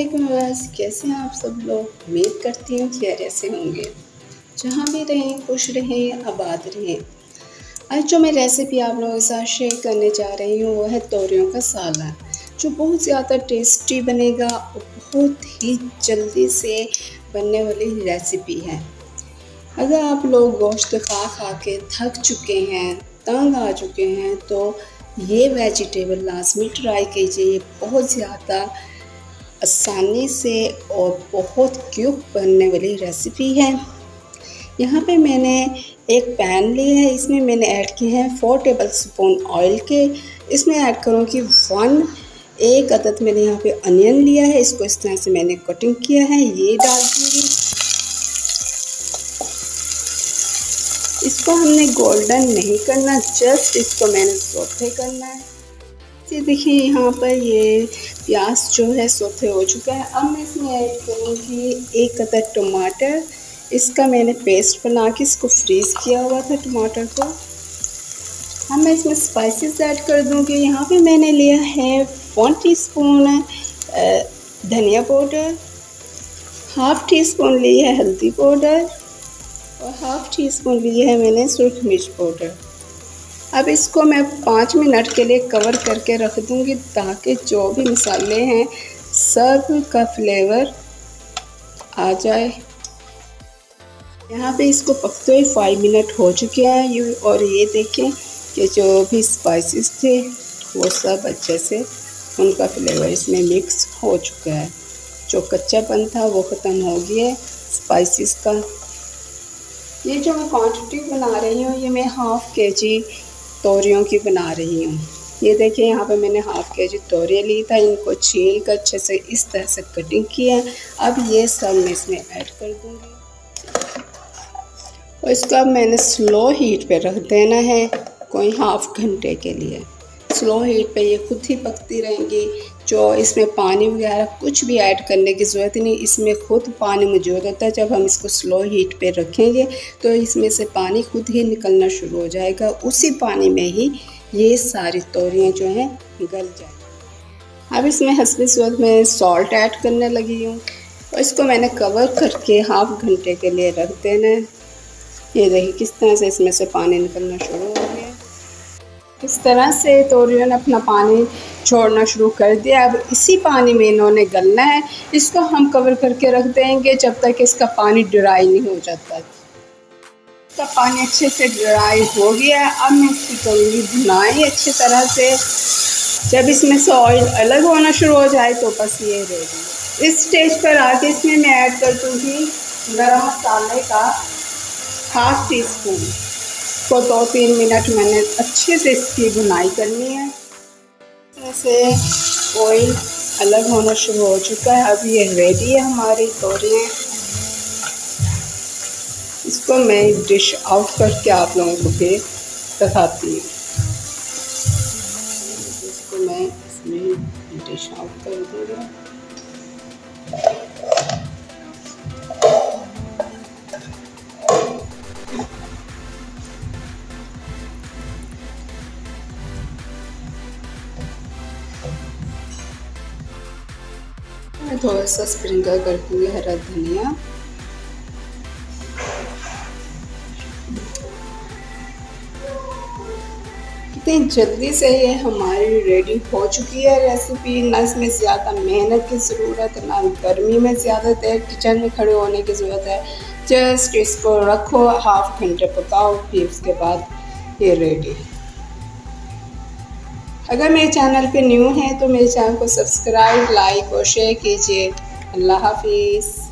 अस्सलामुअलैकुम व्यूअर्स, कैसे हैं आप सब लोग। उम्मीद करती हूँ खैरियत से होंगे। जहाँ भी रहें खुश रहें, आबाद रहें। आज जो मैं रेसिपी आप लोगों के साथ शेयर करने जा रही हूँ वो है तोरियों का सालन, जो बहुत ज़्यादा टेस्टी बनेगा और बहुत ही जल्दी से बनने वाली रेसिपी है। अगर आप लोग गोश्त खा खा के थक चुके हैं, तंग आ चुके हैं, तो ये वेजिटेबल लाजमी ट्राई कीजिए। बहुत ज़्यादा आसानी से और बहुत क्विक बनने वाली रेसिपी है। यहाँ पे मैंने एक पैन लिया है, इसमें मैंने ऐड किए हैं 4 टेबल स्पून ऑयल के। इसमें ऐड करूँगी एक अदद मैंने यहाँ पे अनियन लिया है, इसको इस तरह से मैंने कटिंग किया है, ये डाल दूँगी। इसको हमने गोल्डन नहीं करना, जस्ट इसको मैंने सौते करना है। ये देखिए यहाँ पर ये प्याज जो है सौते हो चुका है। अब मैं इसमें ऐड करूँगी एक अदद टमाटर, इसका मैंने पेस्ट बना के इसको फ्रीज़ किया हुआ था टमाटर को। अब मैं इसमें स्पाइसेस ऐड कर दूँगी। यहाँ पे मैंने लिया है 1 टीस्पून धनिया पाउडर, 1/2 टीस्पून ली है हल्दी पाउडर और 1/2 टीस्पून ली है मैंने सूरख मिर्च पाउडर। अब इसको मैं 5 मिनट के लिए कवर करके रख दूँगी, ताकि जो भी मसाले हैं सब का फ्लेवर आ जाए। यहाँ पे इसको पकते हुए 5 मिनट हो चुके हैं और ये देखें कि जो भी स्पाइसेस थे वो सब अच्छे से उनका फ्लेवर इसमें मिक्स हो चुका है। जो कच्चापन था वो ख़त्म हो गया है स्पाइसेस का। ये जो मैं क्वांटिटी बना रही हूँ, ये मैं 1/2 केजी तोरियों की बना रही हूँ। ये देखिए यहाँ पे मैंने 1/2 केजी तोरियाँ ली था, इनको छील कर अच्छे से इस तरह से कटिंग किया है। अब ये सब मैं इसमें ऐड कर दूँगी और इसको अब मैंने स्लो हीट पे रख देना है, कोई 1/2 घंटे के लिए। स्लो हीट पे ये खुद ही पकती रहेंगी, जो इसमें पानी वगैरह कुछ भी ऐड करने की ज़रूरत नहीं। इसमें खुद पानी मौजूद होता है, जब हम इसको स्लो हीट पे रखेंगे तो इसमें से पानी खुद ही निकलना शुरू हो जाएगा। उसी पानी में ही ये सारी तोरियाँ जो हैं गल जाएगी। अब इसमें हंसने सूरत में सॉल्ट ऐड करने लगी हूँ और इसको मैंने कवर करके 1/2 घंटे के लिए रख देना है। ये देखिए किस तरह से इसमें से पानी निकलना शुरू हो गया। इस तरह से तोरियों ने अपना पानी छोड़ना शुरू कर दिया। अब इसी पानी में इन्होंने गलना है। इसको हम कवर करके रख देंगे जब तक इसका पानी ड्राई नहीं हो जाता। इसका पानी अच्छे से ड्राई हो गया। अब मैं इसकी तोरी भुनाई अच्छी तरह से। जब इसमें से ऑयल अलग होना शुरू हो जाए तो बस ये रहेगी। इस स्टेज पर आके इसमें मैं ऐड कर दूँगी गरम मसाले का 1/2 टीस्पून को। 2-3 मिनट मैंने अच्छे से इसकी भुनाई करनी है। इससे ऑयल अलग होना शुरू हो चुका है। अब ये रेडी है हमारी तोरियाँ। इसको मैं डिश आउट करके आप लोगों को भी दिखाती हूँ। इसको मैं इसमें डिश आउट कर दूँगी। मैं थोड़ा सा स्प्रिंकल कर दूँगी हरा धनिया। कितनी जल्दी से ये हमारी रेडी हो चुकी है रेसिपी। ना इसमें ज़्यादा मेहनत की ज़रूरत है, ना गर्मी में ज़्यादा देर किचन में खड़े होने की ज़रूरत है। जस्ट इसको रखो, 1/2 घंटे पकाओ, फिर उसके बाद ये रेडी है। अगर मेरे चैनल पे न्यू हैं तो मेरे चैनल को सब्सक्राइब, लाइक और शेयर कीजिए। अल्लाह हाफिज़।